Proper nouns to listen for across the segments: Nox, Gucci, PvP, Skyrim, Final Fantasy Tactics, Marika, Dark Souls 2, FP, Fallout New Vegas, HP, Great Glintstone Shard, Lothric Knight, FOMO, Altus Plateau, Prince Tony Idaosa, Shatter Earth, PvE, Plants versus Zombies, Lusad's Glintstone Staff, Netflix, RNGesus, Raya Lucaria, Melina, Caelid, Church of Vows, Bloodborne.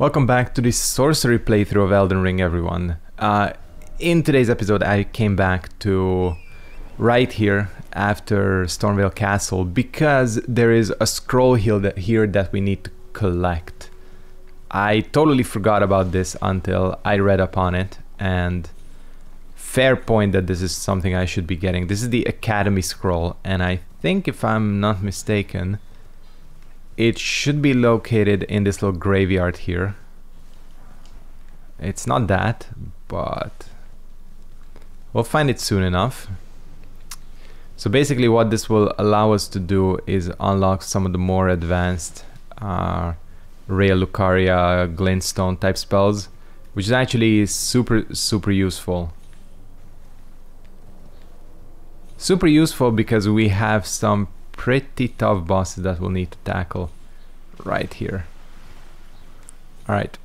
Welcome back to this sorcery playthrough of Elden Ring, everyone. In today's episode I came back to right here after Stormveil Castle because there is a scroll here that we need to collect. I totally forgot about this until I read upon it, and fair point that this is something I should be getting. This is the Academy Scroll, and I think if I'm not mistaken it should be located in this little graveyard here. It's not that, but we'll find it soon enough. So basically what this will allow us to do is unlock some of the more advanced Raya Lucaria, Glintstone type spells, which is actually super useful. Super useful because we have some pretty tough bosses that we'll need to tackle right here. Alright,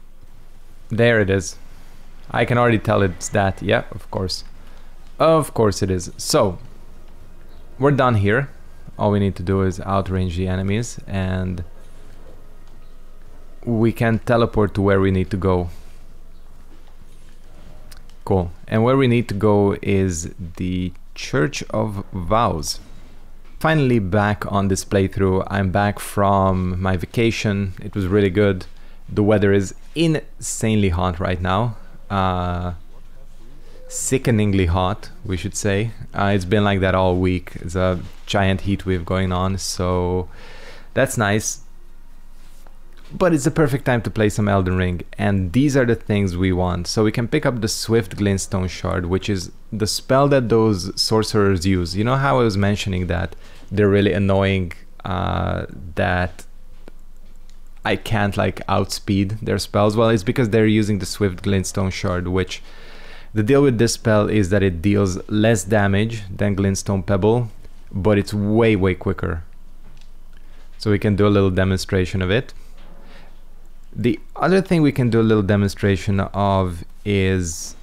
there it is. I can already tell it's that. Yeah, of course. Of course it is. So, we're done here. All we need to do is outrange the enemies and we can teleport to where we need to go. Cool. And where we need to go is the Church of Vows. Finally back on this playthrough. I'm back from my vacation. It was really good. The weather is insanely hot right now. Sickeningly hot, we should say. It's been like that all week. It's a giant heat wave going on, so that's nice. But it's the perfect time to play some Elden Ring, and these are the things we want. So we can pick up the Swift Glintstone Shard, which is the spell that those sorcerers use. You know how I was mentioning that they're really annoying, that I can't like outspeed their spells? Well, it's because they're using the Swift Glintstone Shard, which the deal with this spell is that it deals less damage than Glintstone Pebble, but it's way quicker. So we can do a little demonstration of it. The other thing we can do a little demonstration of is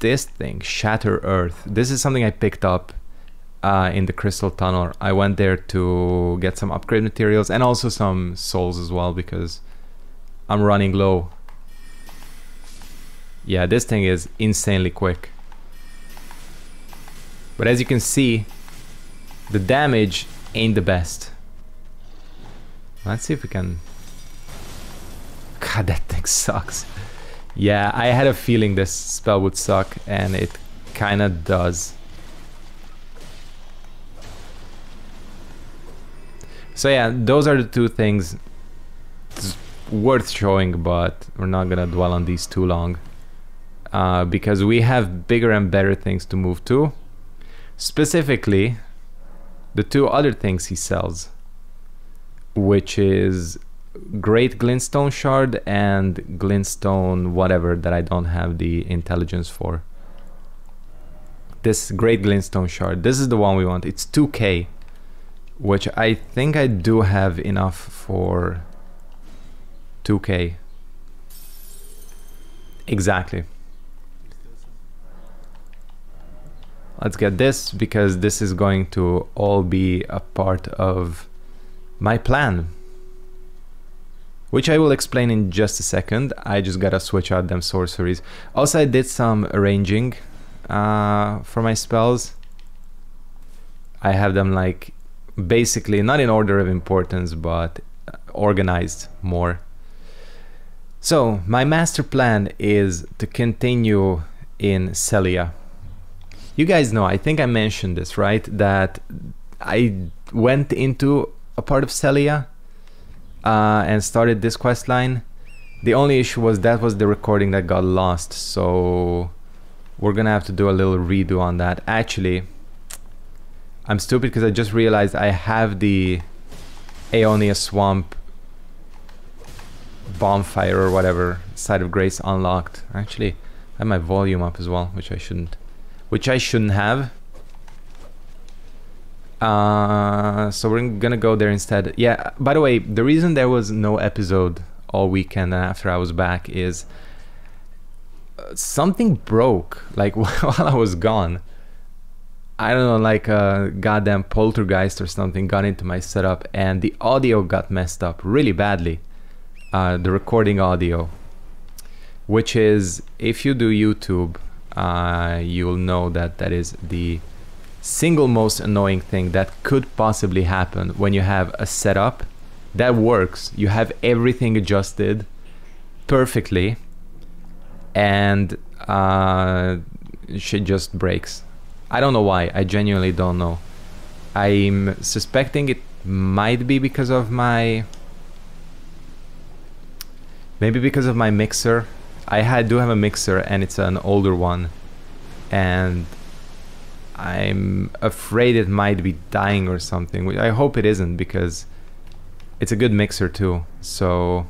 this thing, Shatter Earth. This is something I picked up in the Crystal Tunnel. I went there to get some upgrade materials and also some souls as well because I'm running low. Yeah, this thing is insanely quick. But as you can see, the damage ain't the best. Let's see if we can... God, that thing sucks. Yeah, I had a feeling this spell would suck, and it kinda does. So yeah, those are the two things. It's worth showing, but we're not gonna dwell on these too long. Because we have bigger and better things to move to. Specifically, the two other things he sells, which is Great Glintstone Shard and Glintstone whatever that I don't have the intelligence for. This Great Glintstone Shard, this is the one we want. It's 2k, which I think I do have enough for 2k. Exactly. Let's get this because this is going to all be a part of my plan, which I will explain in just a second. I just gotta switch out them sorceries. Also, I did some arranging for my spells. I have them like basically not in order of importance, but organized more. So my master plan is to continue in Celia. You guys know, I think I mentioned this, right? That I went into a part of Celia and started this quest line. The only issue was that was the recording that got lost, so we're gonna have to do a little redo on that. Actually, I'm stupid because I just realized I have the Aeonia Swamp bonfire or whatever, Site of Grace, unlocked. Actually, I have my volume up as well, which I shouldn't. Have. So we're gonna go there instead. Yeah, by the way, the reason there was no episode all weekend after I was back is something broke, like while I was gone. I don't know, like a goddamn poltergeist or something got into my setup and the audio got messed up really badly. The recording audio. which is, if you do YouTube, you'll know that that is the single most annoying thing that could possibly happen when you have a setup that works. You have everything adjusted perfectly and shit just breaks. I don't know why. I genuinely don't know. I'm suspecting it might be because of my... maybe because of my mixer. I do have a mixer and it's an older one, and I'm afraid it might be dying or something, which I hope it isn't because it's a good mixer too, so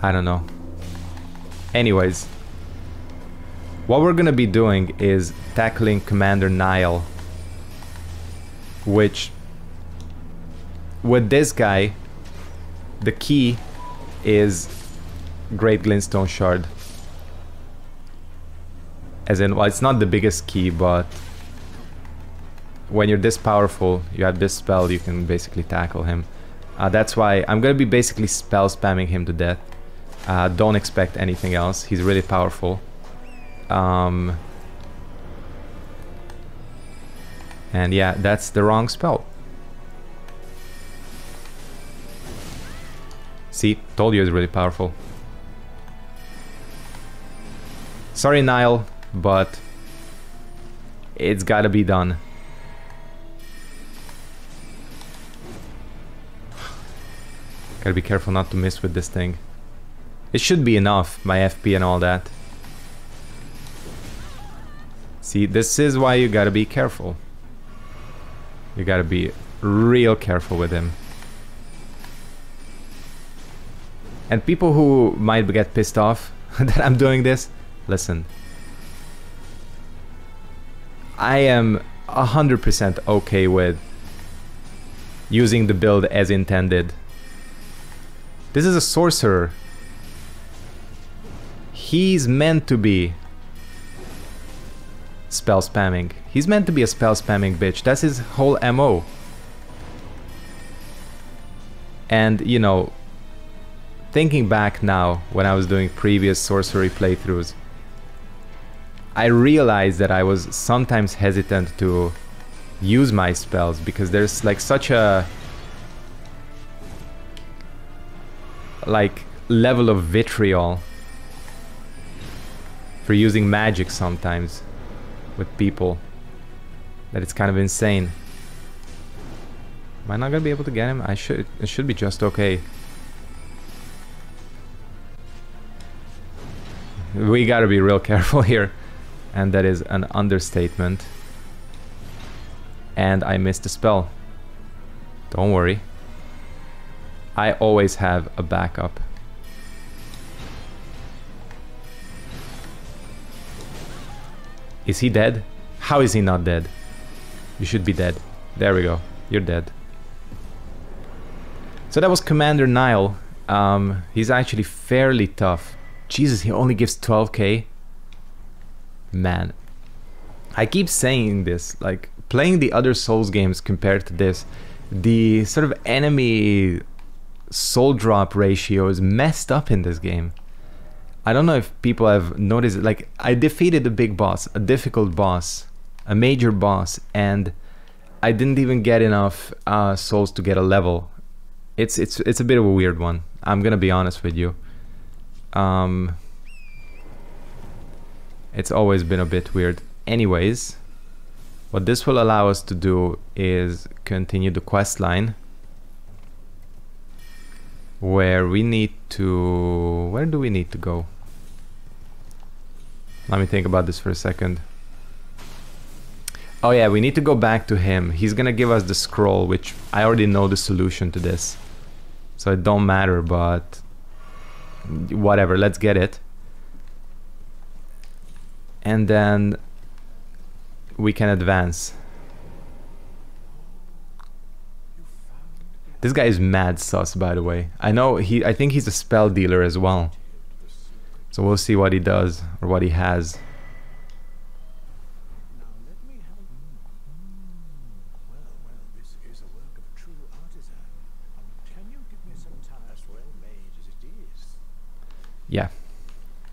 I don't know. Anyways, what we're gonna be doing is tackling Commander Niall, which with this guy the key is Great Glintstone Shard. As in, well, it's not the biggest key, but when you're this powerful, you have this spell, you can basically tackle him. That's why I'm gonna be basically spell spamming him to death. Don't expect anything else. He's really powerful. And yeah, that's the wrong spell. See, told you it's really powerful. Sorry, Niall, but it's gotta be done. Gotta be careful not to miss with this thing. It should be enough, my FP and all that. See, this is why you gotta be careful. You gotta be real careful with him. And people who might get pissed off that I'm doing this, listen. I am 100% okay with using the build as intended. This is a sorcerer. He's meant to be spell spamming. He's meant to be a spell spamming bitch. That's his whole MO. And, you know, thinking back now, when I was doing previous sorcery playthroughs, I realized that I was sometimes hesitant to use my spells because there's like such a like level of vitriol for using magic sometimes with people that it's kind of insane. Am I not gonna be able to get him? It should be just okay. We gotta be real careful here, and that is an understatement. And I missed a spell. Don't worry. I always have a backup. Is he dead? How is he not dead? You should be dead. There we go. You're dead. So that was Commander Niall. He's actually fairly tough. Jesus, he only gives 12k? Man. I keep saying this, like, playing the other Souls games compared to this, the sort of enemy soul drop ratio is messed up in this game. I don't know if people have noticed, like, I defeated a big boss, a difficult boss, a major boss, and I didn't even get enough souls to get a level. It's a bit of a weird one, I'm gonna be honest with you. It's always been a bit weird. Anyways, what this will allow us to do is continue the quest line, where we need to... where do we need to go? Let me think about this for a second. Oh yeah, we need to go back to him. He's gonna give us the scroll, which I already know the solution to this, so it don't matter, but whatever, let's get it. And then we can advance. This guy is mad sus, by the way. I know I think he's a spell dealer as well. So we'll see what he does or what he has. Yeah,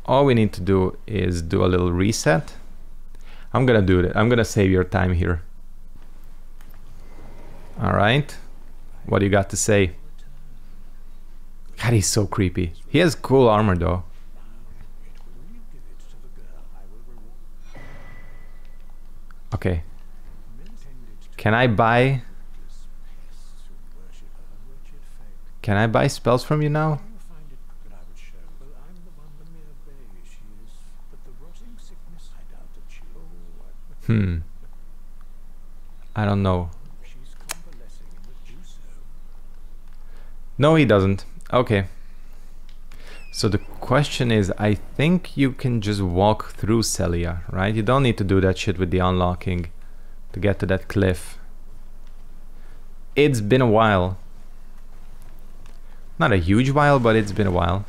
all we need to do is do a little reset. I'm gonna do that. I'm gonna save your time here. All right, what do you got to say? God, he's so creepy. He has cool armor though. Okay. Can I buy? Can I buy spells from you now? Hmm. I don't know. No, he doesn't. Okay. So the question is, I think you can just walk through Celia, right? You don't need to do that shit with the unlocking to get to that cliff. It's been a while. Not a huge while, but it's been a while.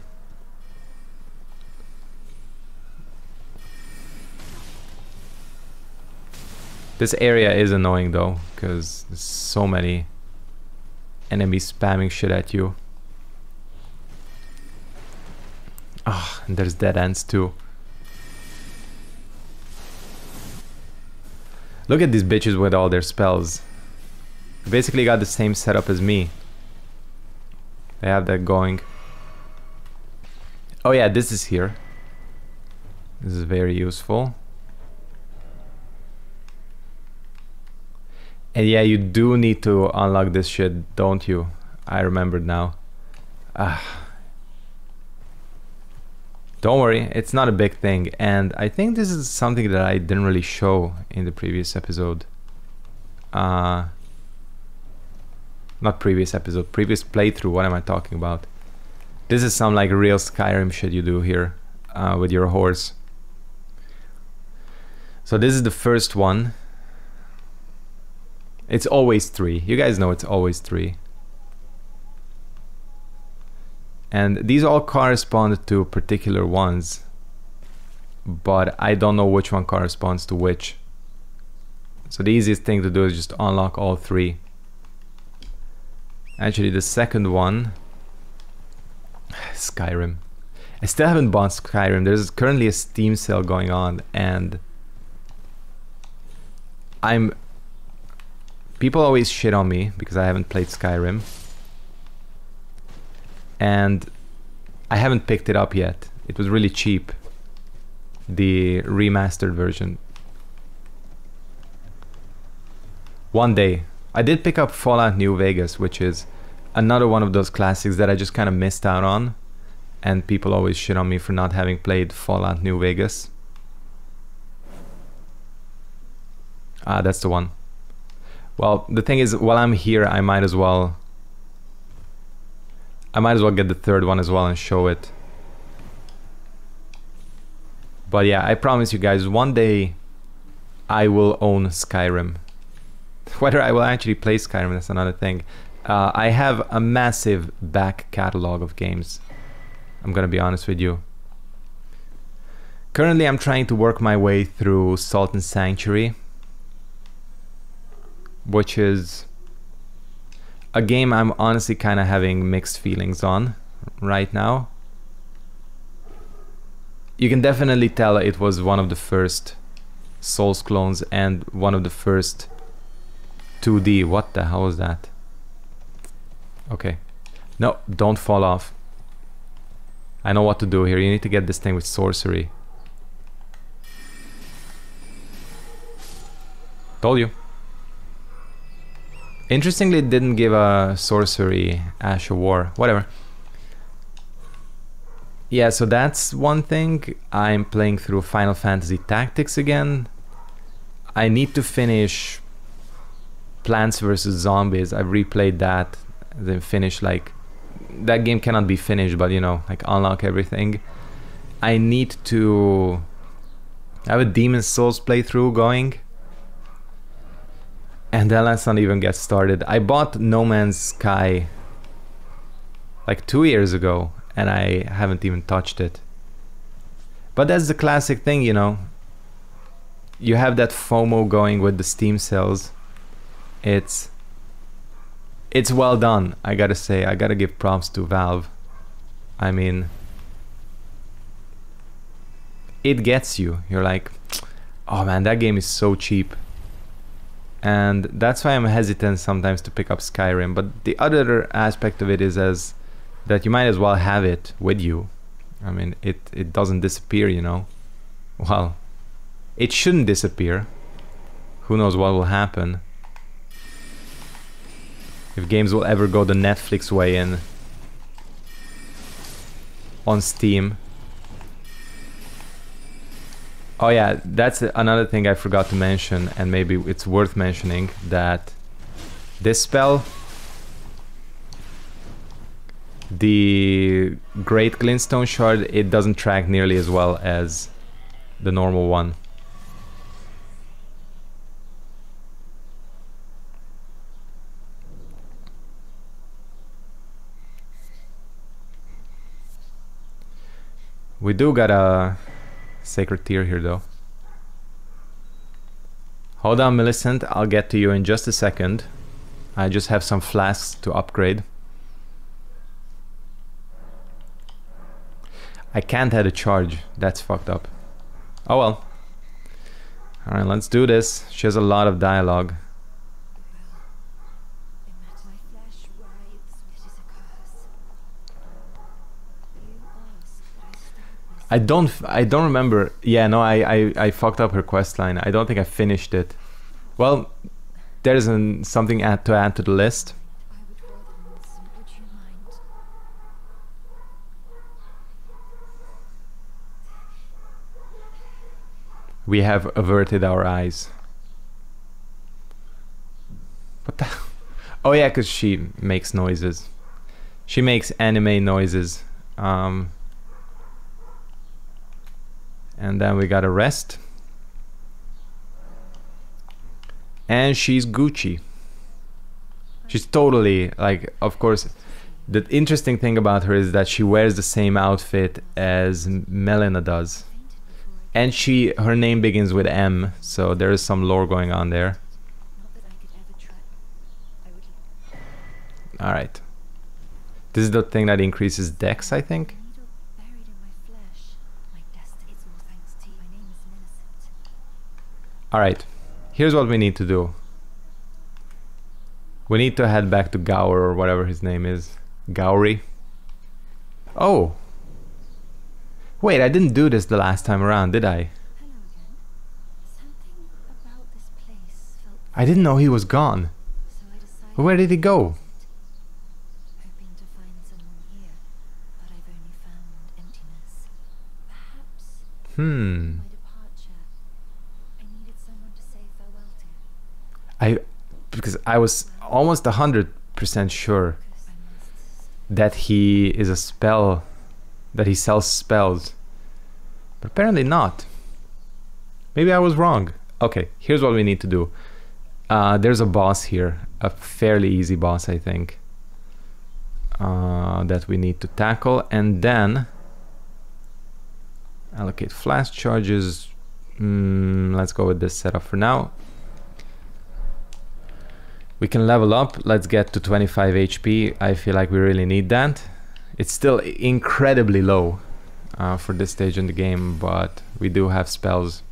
This area is annoying though, because there's so many enemies spamming shit at you. Ah, and there's dead ends too. Look at these bitches with all their spells. Basically got the same setup as me. They have that going. Oh yeah, this is here. This is very useful. And yeah, you do need to unlock this shit, don't you? I remembered now. Don't worry, it's not a big thing. And I think this is something that I didn't really show in the previous episode. Not previous episode, previous playthrough, what am I talking about? This is some like real Skyrim shit you do here with your horse. So this is the first one. It's always three. You guys know it's always three. And these all correspond to particular ones. But I don't know which one corresponds to which. So the easiest thing to do is just unlock all three. Actually, the second one... Skyrim. I still haven't bought Skyrim. There's currently a Steam sale going on and... People always shit on me because I haven't played Skyrim. And I haven't picked it up yet. It was really cheap. The remastered version. One day. I did pick up Fallout New Vegas, which is another one of those classics that I just kind of missed out on. And people always shit on me for not having played Fallout New Vegas. Ah, that's the one. Well, the thing is, while I'm here, I might as well get the third one as well and show it. But yeah, I promise you guys, one day I will own Skyrim. Whether I will actually play Skyrim, that's another thing. I have a massive back catalog of games. I'm gonna be honest with you. Currently, I'm trying to work my way through Salt and Sanctuary, which is a game I'm honestly kind of having mixed feelings on right now. You can definitely tell it was one of the first Souls clones and one of the first 2D. What the hell is that? Okay. No, don't fall off. I know what to do here. You need to get this thing with sorcery. Told you. Interestingly, it didn't give a sorcery Ash of War, whatever. Yeah, so that's one thing. I'm playing through Final Fantasy Tactics again. I need to finish Plants versus Zombies. I've replayed that, then finished like... That game cannot be finished, but you know, like unlock everything. I need to... I have a Demon's Souls playthrough going. And then let's not even get started. I bought No Man's Sky like 2 years ago and I haven't even touched it. But that's the classic thing, you know. You have that FOMO going with the Steam sales. It's well done, I gotta say. I gotta give props to Valve. I mean, it gets you. You're like, oh man, that game is so cheap. And that's why I'm hesitant sometimes to pick up Skyrim. But the other aspect of it is as that you might as well have it with you. I mean, it doesn't disappear, you know. Well, it shouldn't disappear. Who knows what will happen. If games will ever go the Netflix way in on Steam. Oh yeah, that's another thing I forgot to mention, and maybe it's worth mentioning, that this spell, the Great Glintstone Shard, it doesn't track nearly as well as the normal one. We do got a sacred tier here though. Hold on, Millicent, I'll get to you in just a second. I just have some flasks to upgrade. I can't add a charge, that's fucked up. Oh well. Alright, let's do this. She has a lot of dialogue. I don't remember. Yeah, no, I fucked up her quest line. I don't think I finished it. Well, there isn't something to add to the list. We have averted our eyes. What the? Oh yeah, because she makes noises. She makes anime noises. And then we gotta rest. And she's Gucci. She's totally, like, of course, the interesting thing about her is that she wears the same outfit as Melina does. And her name begins with M, so there is some lore going on there. Alright. This is the thing that increases dex, I think. Alright, here's what we need to do. We need to head back to Gowry, or whatever his name is. Gowry. Oh! Wait, I didn't do this the last time around, did I? Hello again. Something about this place felt... I didn't know he was gone. So I decided... Where did he go? Hoping to find someone here, but I've only found emptiness. Perhaps... Because I was almost 100% sure that he is a spell, that he sells spells, but apparently not. Maybe I was wrong. Okay, here's what we need to do. There's a boss here, a fairly easy boss, I think, that we need to tackle, and then allocate flash charges. Let's go with this setup for now. We can level up. Let's get to 25 HP. I feel like we really need that. It's still incredibly low for this stage in the game, but we do have spells.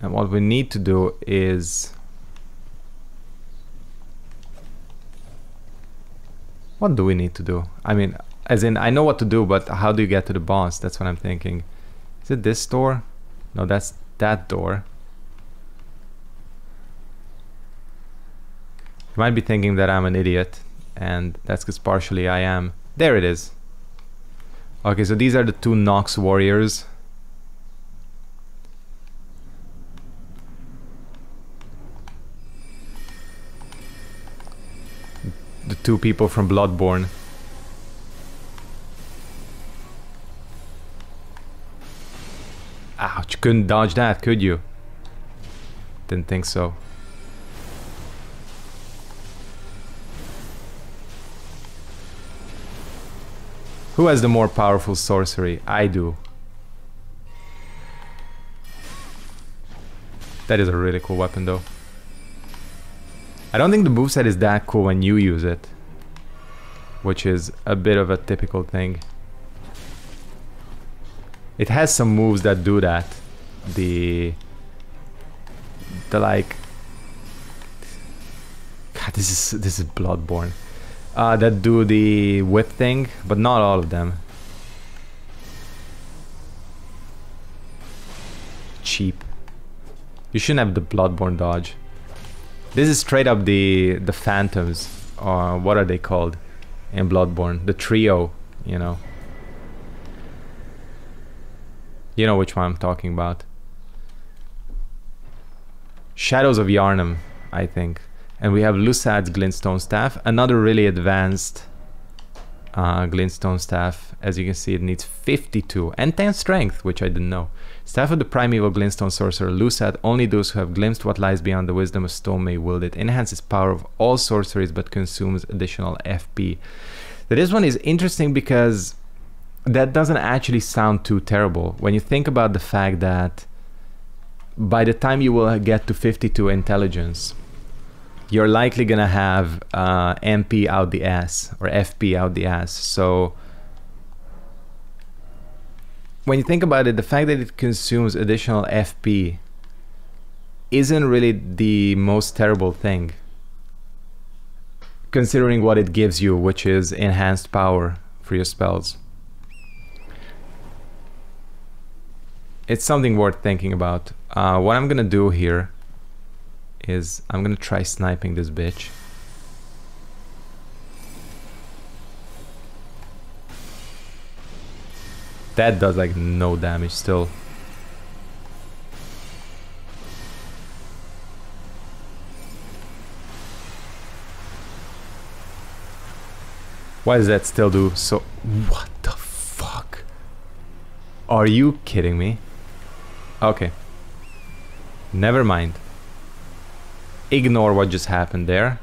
And what we need to do is... What do we need to do? I mean, as in, I know what to do, but how do you get to the boss? That's what I'm thinking. Is it this door? No, that's... that door. You might be thinking that I'm an idiot, and that's because partially I am. There it is. Okay, so these are the two Nox warriors. The two people from Bloodborne. Ouch, couldn't dodge that, could you? Didn't think so. Who has the more powerful sorcery? I do. That is a really cool weapon though. I don't think the moveset is that cool when you use it. which is a bit of a typical thing. It has some moves that do that. Like, God, this is Bloodborne. That do the whip thing, but not all of them. Cheap. You shouldn't have the Bloodborne dodge. This is straight up the phantoms, or what are they called in Bloodborne? The trio, you know. You know which one I'm talking about. Shadows of Yharnam, I think. And we have Lusad's Glintstone Staff, another really advanced Glintstone Staff. As you can see, it needs 52 and 10 strength, which I didn't know. Staff of the Primeval Glintstone Sorcerer Lucad, only those who have glimpsed what lies beyond the wisdom of stone may wield it. Enhances power of all sorceries but consumes additional FP. This one is interesting because that doesn't actually sound too terrible when you think about the fact that by the time you will get to 52 intelligence, you're likely gonna have MP out the ass, or FP out the ass. So when you think about it, the fact that it consumes additional FP isn't really the most terrible thing, considering what it gives you, which is enhanced power for your spells. It's something worth thinking about. What I'm gonna do here is I'm gonna try sniping this bitch. That does like no damage still. Why does that still do so? What the fuck? Are you kidding me? Okay. Never mind. Ignore what just happened there.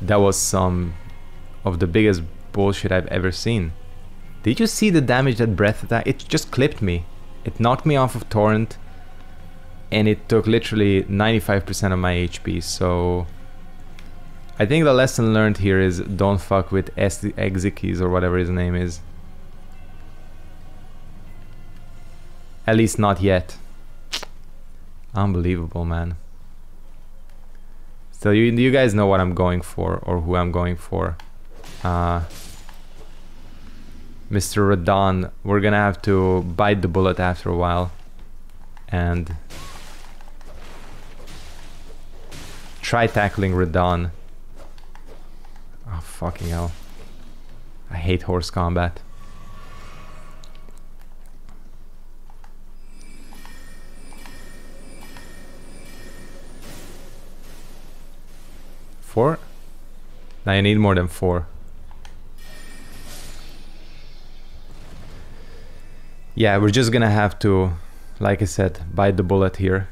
That was some of the biggest bullshit I've ever seen. Did you see the damage that breath attack? It just clipped me. It knocked me off of Torrent and it took literally 95% of my HP. So I think the lesson learned here is don't fuck with Exekies or whatever his name is. At least not yet. Unbelievable, man. So you guys know what I'm going for, or who I'm going for. Mr. Radahn, we're gonna have to bite the bullet after a while and try tackling Radahn. Oh, fucking hell. I hate horse combat. Four? Now you need more than four. Yeah, we're just gonna have to, like I said, bite the bullet here.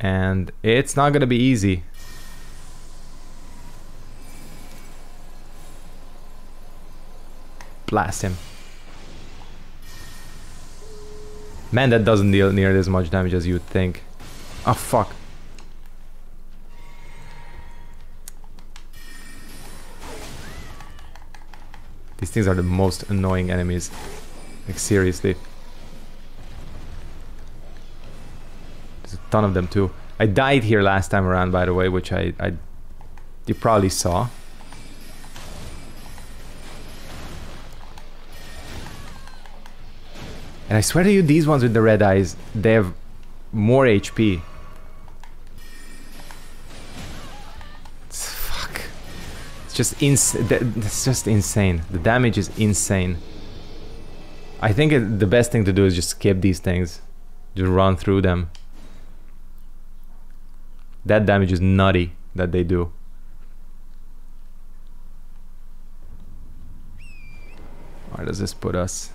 And it's not gonna be easy. Blast him. Man, that doesn't deal near as much damage as you'd think. Oh, fuck. These things are the most annoying enemies. Like, seriously. There's a ton of them too. I died here last time around, by the way, which you probably saw. And I swear to you, these ones with the red eyes, they have more HP. It's just insane. The damage is insane. I think the best thing to do is just skip these things. Just run through them. That damage is nutty that they do. Where does this put us?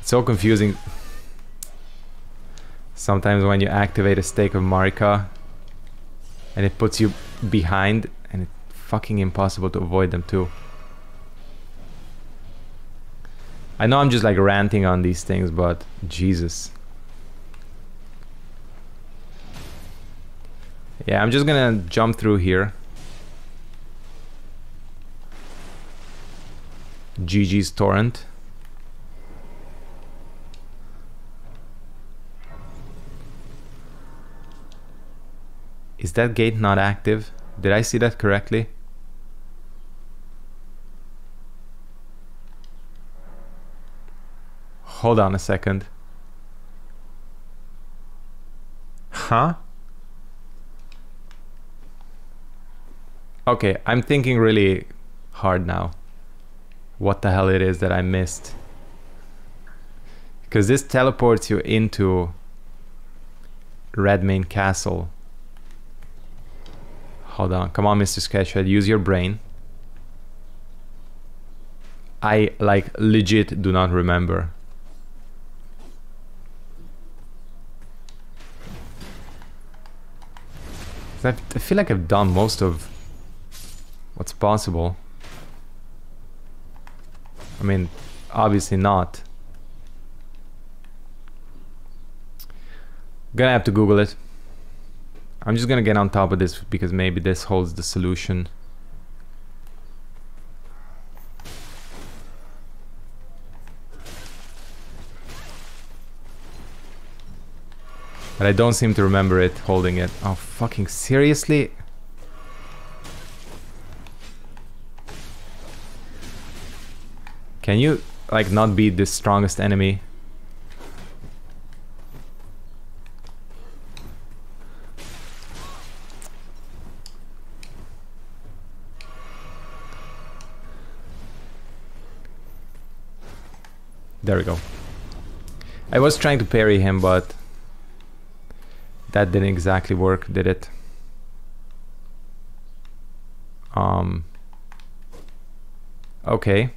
It's so confusing. Sometimes when you activate a stake of Marika and it puts you behind, and it's fucking impossible to avoid them too. I know I'm just like ranting on these things, but Jesus. Yeah, I'm just gonna jump through here. GG's Torrent. Is that gate not active? Did I see that correctly? Hold on a second. Huh? Okay, I'm thinking really hard now. What the hell it is that I missed. Because this teleports you into Redmane Castle. Hold on, come on Mr. Sketchhead, use your brain. I like legit do not remember. I feel like I've done most of what's possible. I mean, obviously not. Gonna have to Google it. I'm just gonna get on top of this because maybe this holds the solution. But I don't seem to remember it holding it. Oh, fucking seriously? Can you, like, not be the strongest enemy? There we go. I was trying to parry him, but that didn't exactly work, did it? Okay.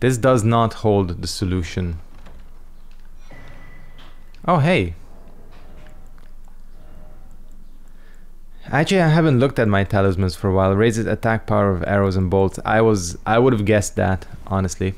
This does not hold the solution. Oh, hey. Actually, I haven't looked at my talismans for a while. Raises attack power of arrows and bolts. I would have guessed that, honestly.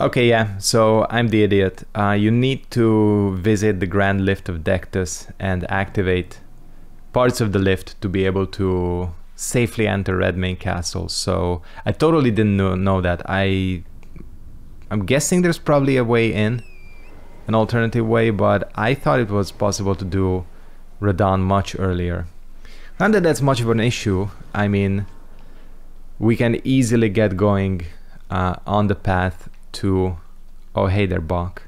Okay, yeah, so I'm the idiot. You need to visit the Grand Lift of Dectus and activate parts of the lift to be able to safely enter Redmane Castle. So I totally didn't know that. I'm guessing there's probably a way in, an alternative way, but I thought it was possible to do Radahn much earlier. Not that that's much of an issue. I mean, we can easily get going on the path to, oh hey there Bach,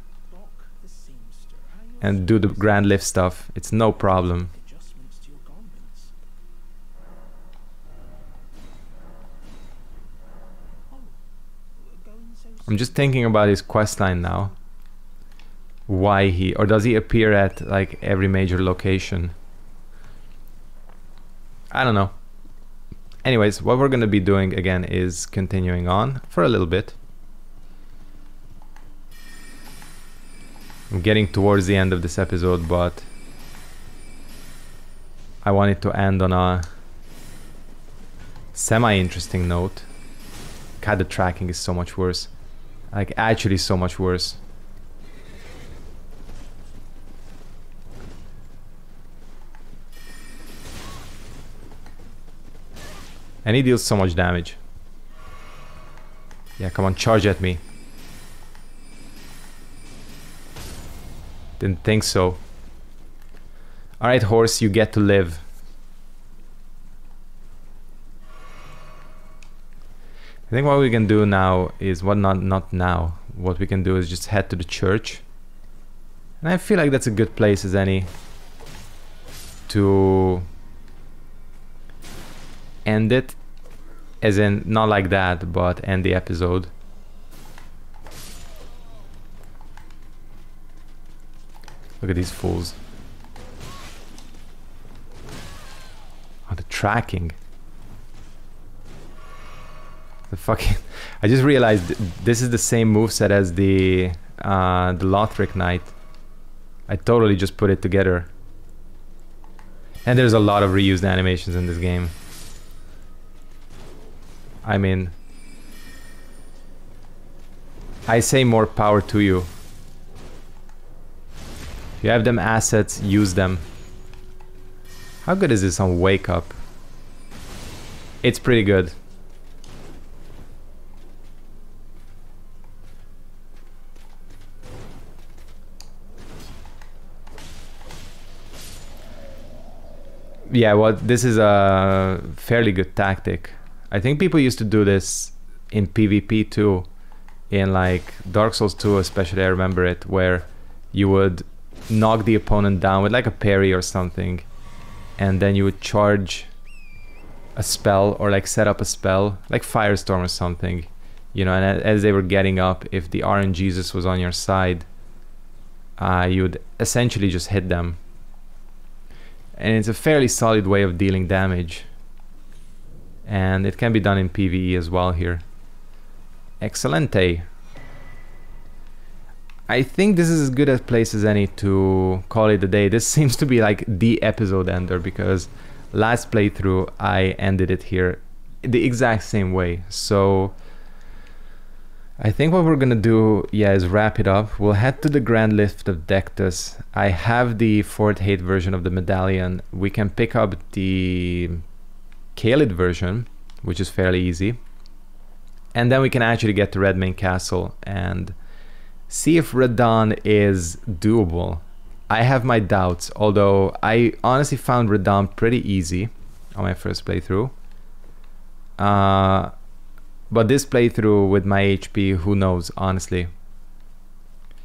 and do the Grand Lift stuff. It's no problem. I'm just thinking about his questline now. Why he, or does he appear at like every major location? I don't know. Anyways, what we're gonna be doing again is continuing on for a little bit. I'm getting towards the end of this episode, but I wanted to end on a semi-interesting note. God, the tracking is so much worse. Like, actually so much worse. And he deals so much damage. Yeah, come on, charge at me. Didn't think so. Alright, horse, you get to live. I think what we can do now is... what not now. What we can do is just head to the church. And I feel like that's a good place as any to end it. As in, not like that, but end the episode. Look at these fools. Oh, the tracking. The fucking... I just realized this is the same moveset as the Lothric Knight. I totally just put it together. And there's a lot of reused animations in this game. I mean... I say more power to you. You have them assets, use them. How good is this on Wake Up? It's pretty good. Yeah, well, this is a fairly good tactic. I think people used to do this in PvP too. In like Dark Souls 2 especially, I remember it, where you would knock the opponent down with like a parry or something, and then you would charge a spell or like set up a spell like Firestorm or something, you know, and as they were getting up, if the RNGesus was on your side, you would essentially just hit them. And it's a fairly solid way of dealing damage, and it can be done in PvE as well here. Excelente. I think this is as good a place as any to call it a day. This seems to be like the episode ender, because last playthrough I ended it here the exact same way. So I think what we're gonna do, yeah, is wrap it up. We'll head to the Grand Lift of Dectus. I have the 4.8 version of the medallion. We can pick up the Caelid version, which is fairly easy. And then we can actually get to Redmane Castle and see if Radahn is doable. I have my doubts, although I honestly found Radahn pretty easy on my first playthrough. But this playthrough with my HP, who knows, honestly.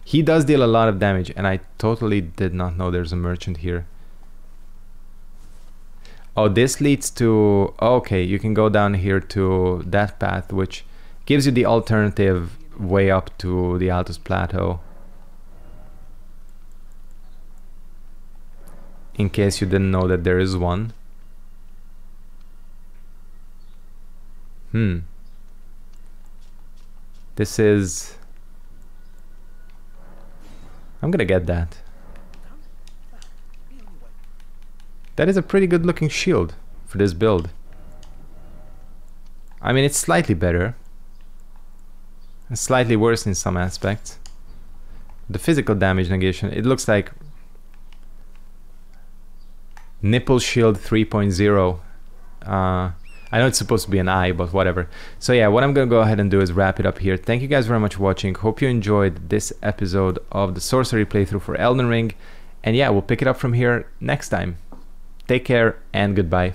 He does deal a lot of damage, and I totally did not know there's a merchant here. Oh, this leads to... okay, you can go down here to that path, which gives you the alternative way up to the Altus Plateau, in case you didn't know that there is one. This is... I'm gonna get that. That is a pretty good looking shield for this build. I mean, it's slightly better. Slightly worse in some aspects. The physical damage negation, it looks like Nipple Shield 3.0. I know it's supposed to be an eye, but whatever. So yeah, what I'm gonna go ahead and do is wrap it up here. Thank you guys very much for watching. Hope you enjoyed this episode of the Sorcery playthrough for Elden Ring. And yeah, we'll pick it up from here next time. Take care and goodbye.